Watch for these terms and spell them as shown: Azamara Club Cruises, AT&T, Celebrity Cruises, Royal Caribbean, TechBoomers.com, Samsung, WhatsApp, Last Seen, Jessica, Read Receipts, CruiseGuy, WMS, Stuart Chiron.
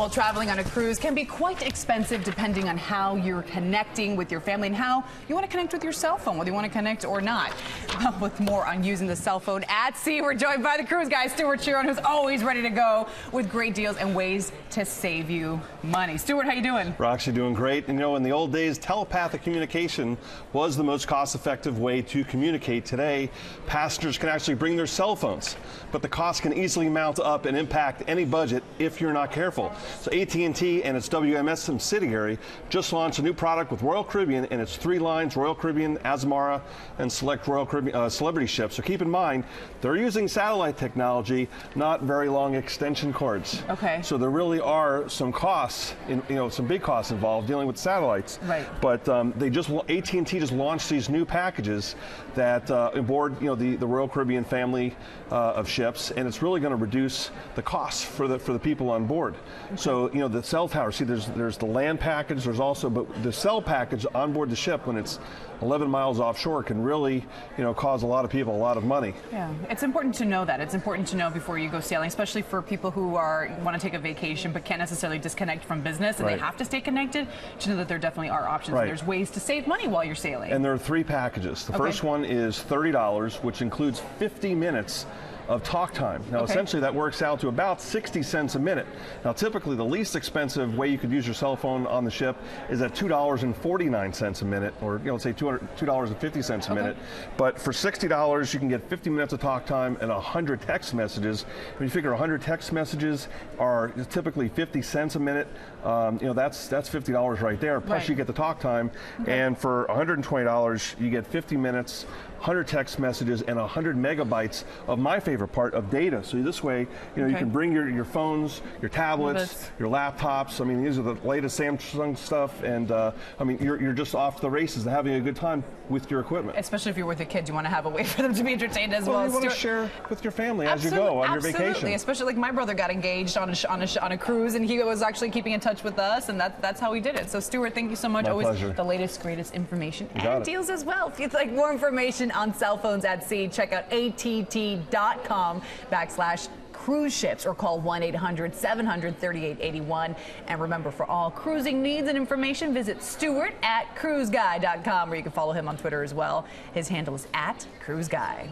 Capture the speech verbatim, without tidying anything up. While traveling on a cruise can be quite expensive depending on how you're connecting with your family and how you want to connect with your cell phone, whether you want to connect or not. Well, with more on using the cell phone at sea, we're joined by the cruise guy, Stuart Chiron, who's always ready to go with great deals and ways to save you money. Stuart, how you doing? Roxy, doing great. And you know, in the old days, telepathic communication was the most cost-effective way to communicate. Today, passengers can actually bring their cell phones, but the cost can easily mount up and impact any budget if you're not careful. So A T and T and its W M S subsidiary just launched a new product with Royal Caribbean and its three lines, Royal Caribbean, Azamara, and select Royal Caribbean uh, celebrity ships. So keep in mind, they're using satellite technology, not very long extension cords. Okay. So there really are some costs, in, you know, some big costs involved dealing with satellites. Right. But um, they just, A T and T just launched these new packages that uh, aboard, you know, the, the Royal Caribbean family uh, of ships, and it's really going to reduce the costs for the for the people on board. So, you know, the cell tower, see, there's there's the land package, there's also, but the cell package on board the ship when it's eleven miles offshore can really, you know, cause a lot of people a lot of money. Yeah, it's important to know that. It's important to know before you go sailing, especially for people who are want to take a vacation but can't necessarily disconnect from business and right. they have to stay connected, to know that there definitely are options. Right. And there's ways to save money while you're sailing. And there are three packages. The okay. first one is thirty dollars, which includes fifty minutes of talk time. Now, okay. essentially that works out to about sixty cents a minute. Now, typically the least expensive way you could use your cell phone on the ship is at two dollars and forty-nine cents a minute, or, you know, say two dollars and fifty cents a okay. minute. But for sixty dollars, you can get fifty minutes of talk time and one hundred text messages. When you figure one hundred text messages are typically fifty cents a minute, um, you know, that's that's fifty dollars right there. Plus right. you get the talk time. Okay. And for one hundred twenty dollars, you get fifty minutes, one hundred text messages, and one hundred megabytes of my favorite part of data. So this way, you know, okay. you can bring your, your phones, your tablets, your laptops. I mean, these are the latest Samsung stuff, and uh, I mean, you're, you're just off the races and having a good time with your equipment. Especially if you're with a kid, you want to have a way for them to be entertained as well. Well, you want to share with your family as you go on your vacation. Absolutely, especially like my brother got engaged on a, sh on, a sh on a cruise, and he was actually keeping in touch with us, and that, that's how we did it. So Stuart, thank you so much. My Always pleasure. The latest, greatest information and deals as well. If you'd like more information on cell phones at sea, check out A T T dot com backslash cruise ships or call one eight hundred seven hundred thirty-eight eighty-one. And remember, for all cruising needs and information, visit Stuart at cruise guy dot com, where you can follow him on Twitter as well. His handle is at cruise guy.